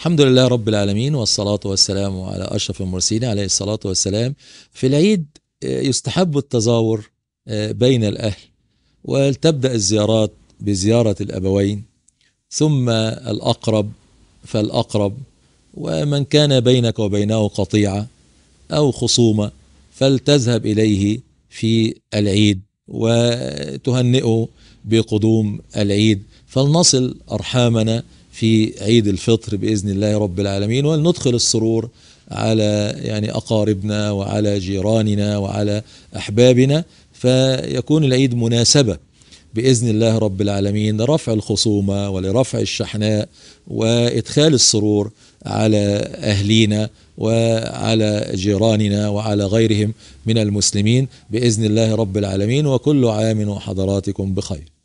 الحمد لله رب العالمين، والصلاة والسلام على أشرف المرسلين عليه الصلاة والسلام. في العيد يستحب التزاور بين الأهل، وتبدأ الزيارات بزيارة الأبوين ثم الأقرب فالأقرب، ومن كان بينك وبينه قطيعة أو خصومة فلتذهب إليه في العيد وتهنئه بقدوم العيد، فلنصل أرحامنا في عيد الفطر بإذن الله رب العالمين، ولندخل السرور على أقاربنا وعلى جيراننا وعلى أحبابنا، فيكون العيد مناسبة بإذن الله رب العالمين لرفع الخصومة ولرفع الشحناء وإدخال السرور على أهلينا وعلى جيراننا وعلى غيرهم من المسلمين بإذن الله رب العالمين. وكل عام وحضراتكم بخير.